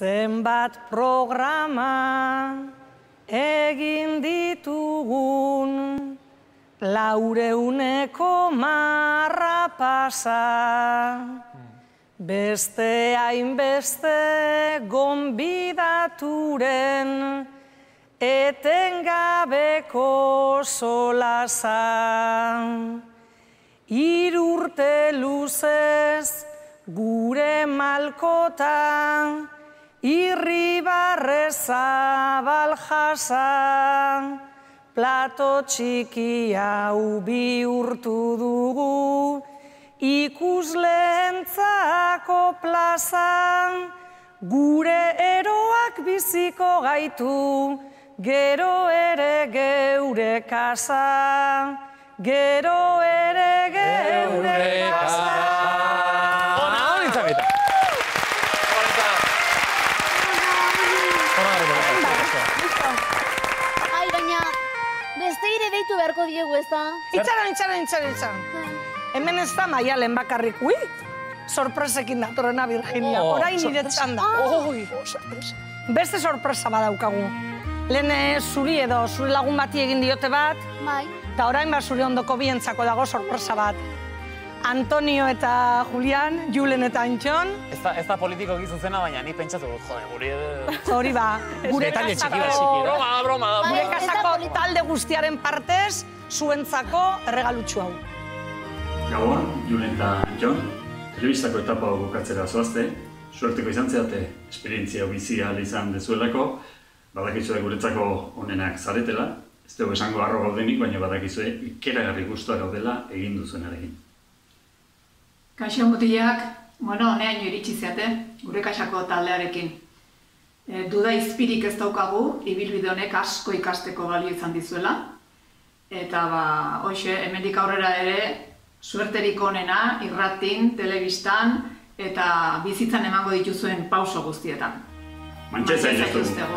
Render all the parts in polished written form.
Zenbat programa egin ditugun, laurehun eta hamar pasa, beste hainbeste gonbidaturen etengabeko solasa. 3 urte luzez gure malkota, irribarrez zabal jasa, plato txiki hau bihurtu dugu, ikusleentzako plaza, gure eroak biziko gaitu, gero ere geure kasa, gero ere geure kasa. Deitu beharko diegu ez da? Itxaran. Hemen ez da Maialen bakarrik, ui? Sorpresekin datorena Virginia, orain nire txanda. Beste sorpresa badaukagu. Lehen zuri edo zuri lagun bati egin diote bat, eta orain bat zuri ondoko bientzako dago sorpresa bat. Antonio eta Julian, Julen eta Antxon. Ez da politiko egizun zena, baina ni pentsatu dut, gure... Hori ba, gure kasako talde guztiaren partez, zuentzako erregalutxu hau. Gabon, Julen eta Antxon, telebistako etapa bukatzera zoazte, suerteko izan zeate, esperientzia bizi ahal izan dezuelako, badakizue guretzako onenak zaretela, ez dugu esango harro gaudenik, baina badakizue ikeragarri guztua gaudela egin duzuenarekin. Kaixo mutilak, bueno, honean jo iritsi zeate, gure kasako taldearekin. Duda izpirik ez daukagu, ibilbide honek asko ikasteko balio izan dizuela. Eta, hoxe, hemendik aurrera ere, suerterik onena, irratin, telebistan, eta bizitzan emango dituzuen pauso guztietan. Mantxeza inaztugu.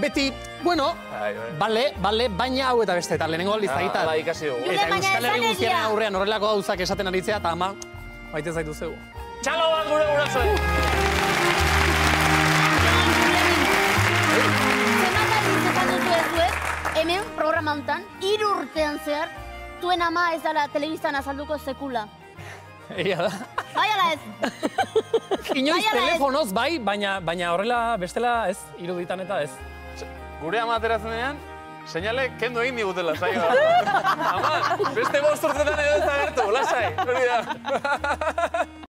Beti, bueno, bale, baina hau eta beste, eta lehenengo lizagitan. Hala, ikasi dugu. Eta Euskal Herri guztiaren aurrean horrelako gauzak esaten aritzea, eta ama, baiten zaitu zeu. Txalo bat gure gurasoen! Zemat aldiz esan duzu ez duet, hemen programa honetan, 3 urtean zehar, zuen ama ez dara telebistan azalduko sekula. Egia da. Baiala ez! Inoiz telefonoz bai, baina horrela bestela ez, iruditan eta ez. Gure ama ateratzen denean, seinale kendu egin digutela, zaila. Ama, beste 5 urtetan edo ez da gertu, lasai, hori da.